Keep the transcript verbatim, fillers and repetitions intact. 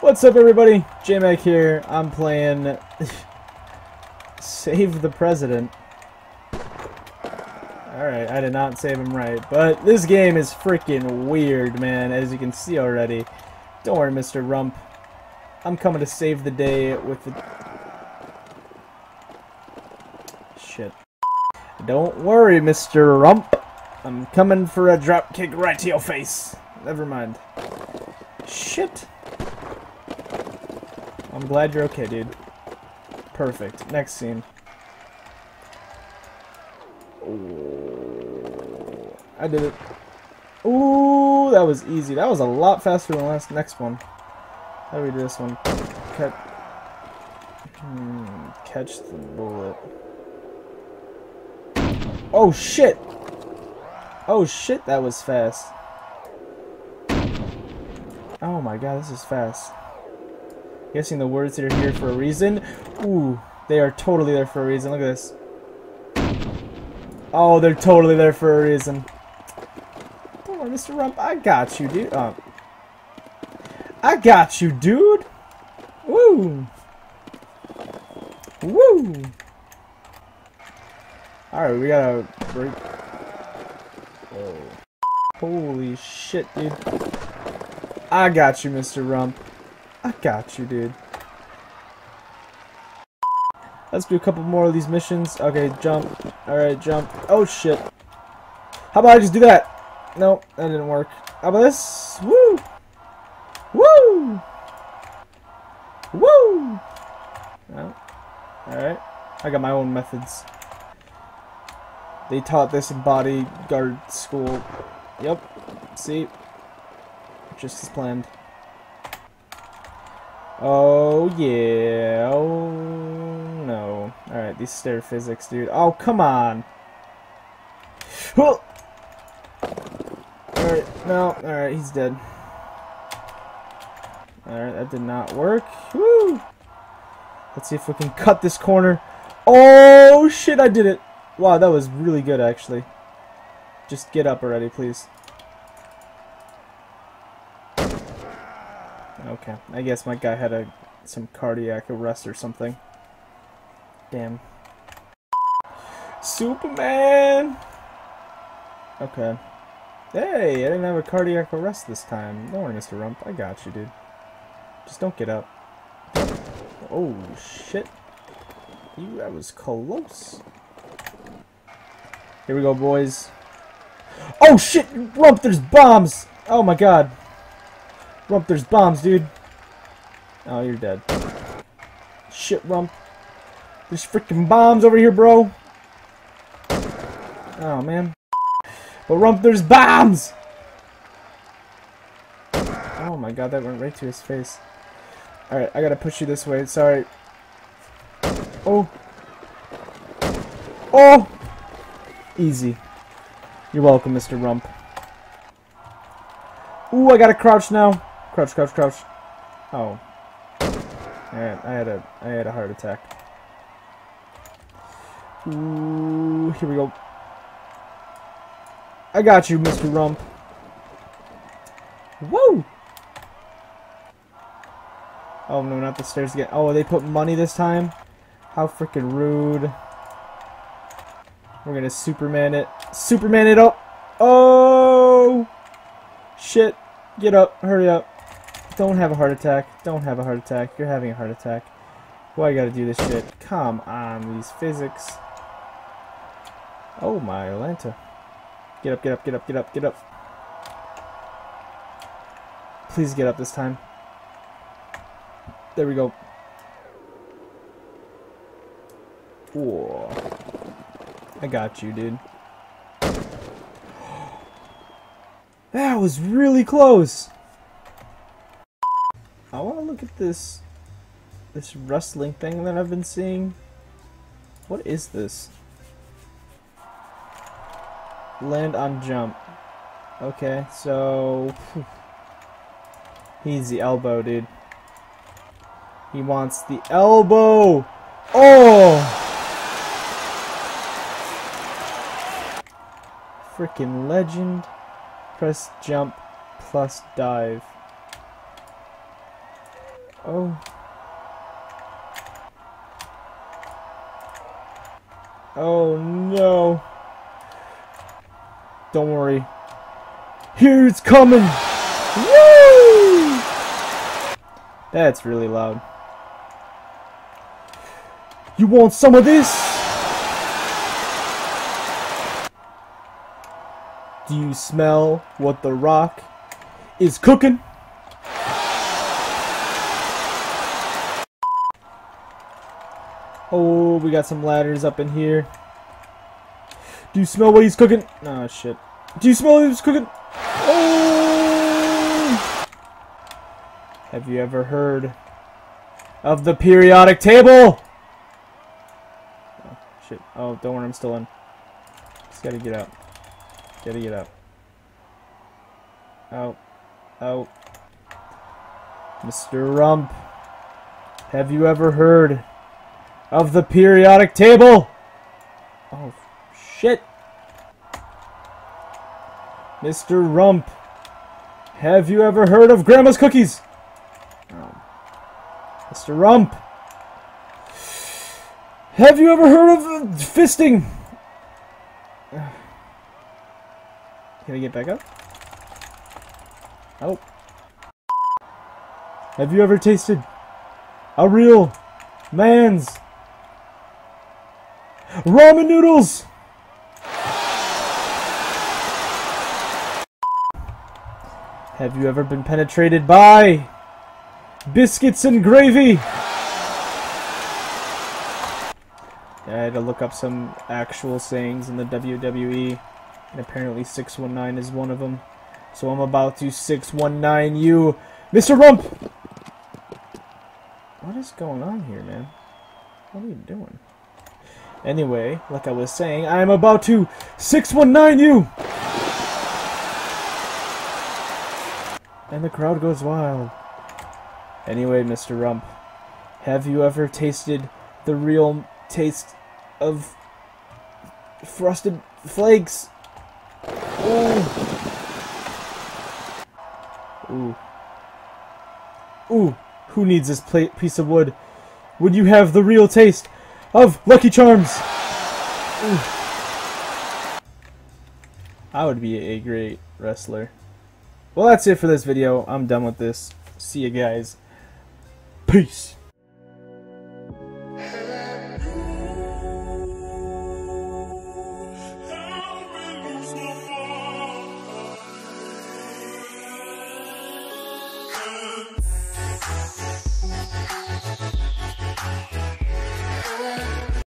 What's up, everybody? JMac here. I'm playing Save the President. Alright, I did not save him right, but this game is freaking weird, man, as you can see already. Don't worry, Mister Rump. I'm coming to save the day with the... Shit. Don't worry, Mister Rump. I'm coming for a drop kick right to your face. Never mind. Shit. I'm glad you're okay, dude. Perfect. Next scene. Ooh, I did it. Ooh, that was easy. That was a lot faster than the last next one. How do we do this one? Catch, hmm, catch the bullet. Oh shit! Oh shit! That was fast. Oh my god, this is fast. Guessing the words that are here for a reason. Ooh, they are totally there for a reason. Look at this. Oh, they're totally there for a reason. Don't worry, Mister Rump. I got you, dude. Oh. I got you, dude. Woo. Woo. Alright, we gotta break. Oh. Holy shit, dude. I got you, Mister Rump. I got you, dude. Let's do a couple more of these missions. Okay, jump. Alright, jump. Oh, shit. How about I just do that? Nope, that didn't work. How about this? Woo! Woo! Woo! Oh. Alright. I got my own methods. They taught this in bodyguard school. Yep. See? Just as planned. Oh, yeah. Oh, no. Alright, these stair physics, dude. Oh, come on. Alright, no. Alright, he's dead. Alright, that did not work. Woo! Let's see if we can cut this corner. Oh, shit, I did it. Wow, that was really good, actually. Just get up already, please. Okay, I guess my guy had a some cardiac arrest or something. Damn. Superman! Okay. Hey, I didn't have a cardiac arrest this time. Don't worry, Mister Rump. I got you, dude. Just don't get up. Oh, shit. You, that was close. Here we go, boys. Oh, shit! Rump, there's bombs! Oh, my God. Rump, there's bombs, dude. Oh, you're dead. Shit, Rump. There's freaking bombs over here, bro. Oh, man. But Rump, there's bombs! Oh my god, that went right to his face. Alright, I gotta push you this way. Sorry. Oh. Oh! Easy. You're welcome, Mister Rump. Ooh, I gotta crouch now. Crouch, crouch, crouch. Oh. Alright, I had a I had a heart attack. Ooh, here we go. I got you, Mister Rump. Woo! Oh no, not the stairs again. Oh, they put money this time? How freaking rude. We're gonna Superman it. Superman it up! Oh! Shit. Get up. Hurry up. Don't have a heart attack. Don't have a heart attack. You're having a heart attack. Why you gotta do this shit? Come on, these physics. Oh my Atlanta. Get up, get up, get up, get up, get up. Please get up this time. There we go. Whoa. I got you, dude. That was really close. I want to look at this this wrestling thing that I've been seeing. What is this? Land on jump. Okay, so he's the elbow, dude. He wants the elbow. Oh! Freaking legend. Press jump plus dive. Oh. Oh no. Don't worry. Here it's coming! Woo! That's really loud. You want some of this? Do you smell what the Rock is cooking? Oh, we got some ladders up in here. Do you smell what he's cooking? Oh, shit. Do you smell what he's cooking? Oh! Have you ever heard of the periodic table? Oh, shit. Oh, don't worry, I'm still in. Just gotta get out. Gotta get out. Out. Out. Mister Rump, have you ever heard of the periodic table? Oh, shit. Mister Rump, have you ever heard of Grandma's cookies? Oh. Mister Rump, have you ever heard of fisting? Can I get back up? Oh. Have you ever tasted a real man's ramen noodles? Have you ever been penetrated by biscuits and gravy? Yeah, I had to look up some actual sayings in the W W E, and apparently six one nine is one of them. So I'm about to six one nine you, Mister Rump! What is going on here, man? What are you doing? Anyway, like I was saying, I'm about to six one nine you! And the crowd goes wild. Anyway, Mister Rump, have you ever tasted the real taste of frosted flakes? Ooh. Ooh. Ooh. Who needs this plate piece of wood? Would you have the real taste of Lucky Charms? Ooh. I would be a great wrestler. Well, that's it for this video. I'm done with this. See you guys. Peace.